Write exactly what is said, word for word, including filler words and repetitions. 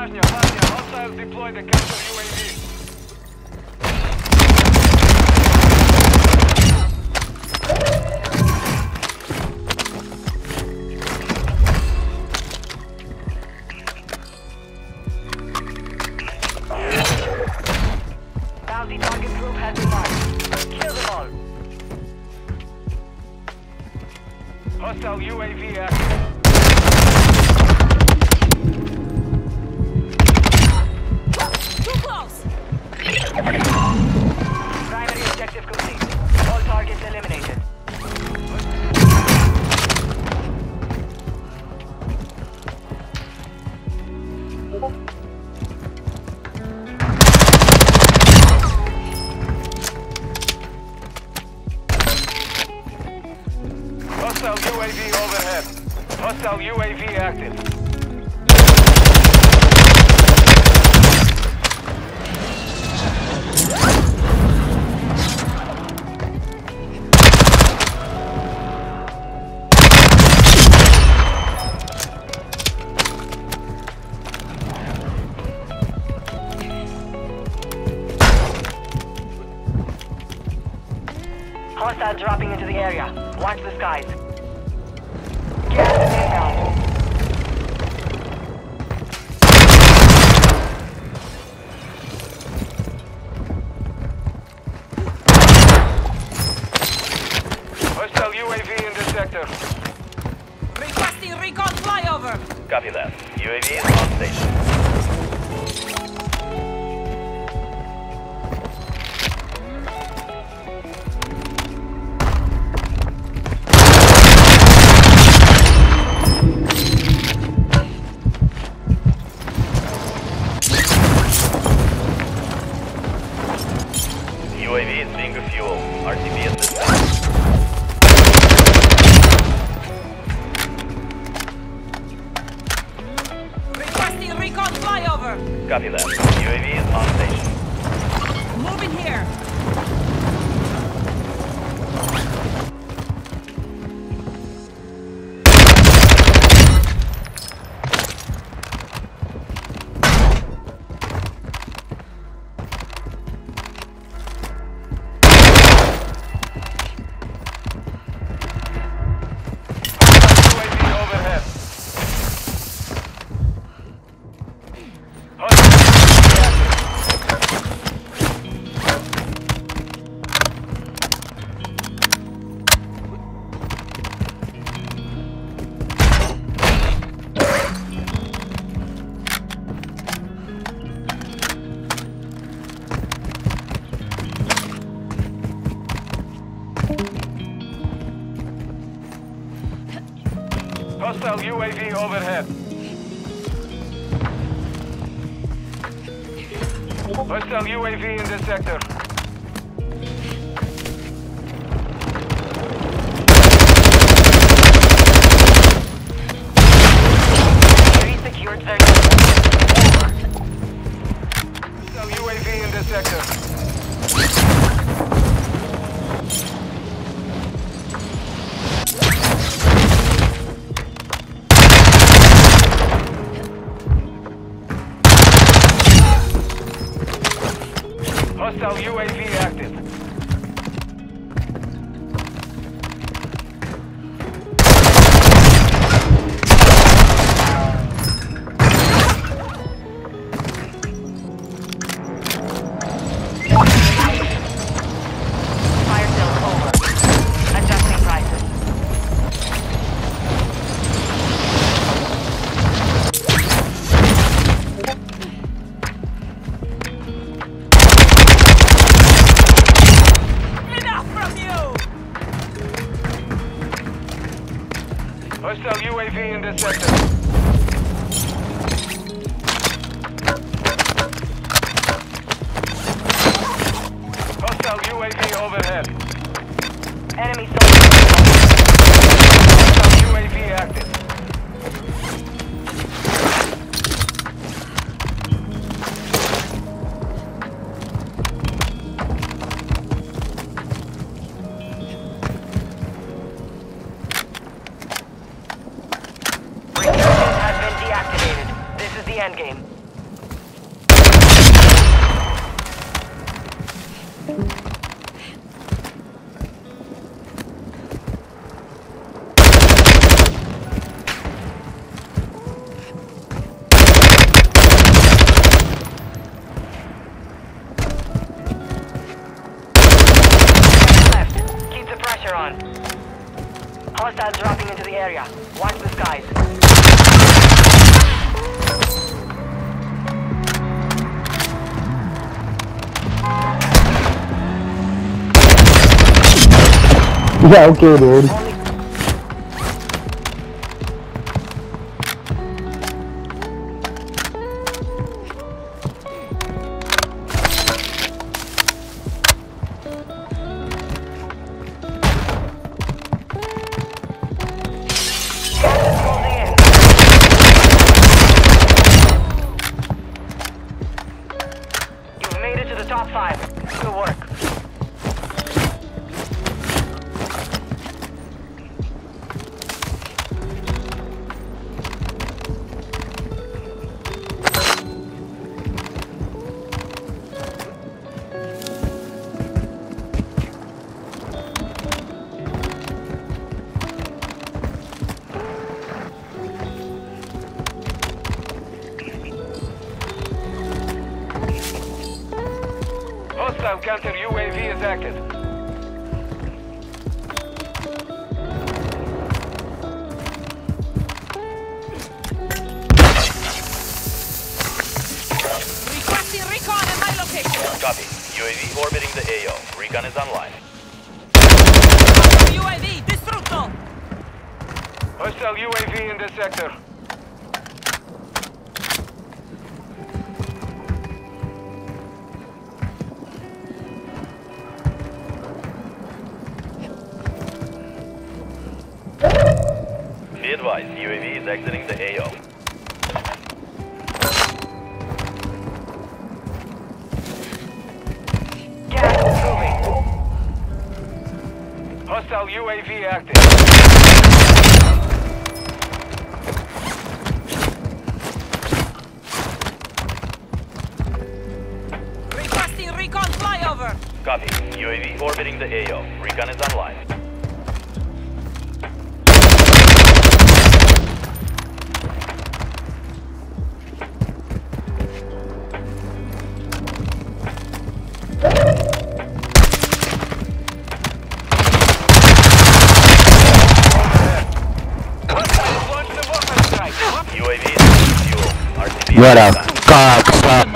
Важня, важня. Hostiles deploy the counter U A V. Hostile U A V active. Too close! Primary objective complete. All targets eliminated. Hostile U A V overhead. Hostile U A V active. Hostile dropping into the area. Watch the skies. Hostile U A V in the sector. Requesting recon flyover. Copy that. U A V is on station. U A V is being refueled. R T B is dispatched. Copy that. U A V is on station. Moving here. U A V overhead. Hostile U A V overhead. Hostile U A V in the sector. Security secured zone. Hostile U A V in the sector. Hostile U A V active. Fire sale over. Adjusting prices. Hostile U A V in the sector. Hostile U A V overhead. Enemy soldier. Hostile U A V active. Endgame. Hostiles dropping into the area. Watch the skies. Yeah, okay, dude. Only top five. Good work. Hostile counter U A V is active. Requesting recon at my location. Copy. U A V orbiting the A O. Recon is online. U A V, distrutto! Hostile U A V in the sector. Be advised, U A V is exiting the A O. Gas is moving. Hostile U A V active. Requesting recon flyover. Copy. U A V orbiting the A O. Recon is online. What a cocksucker.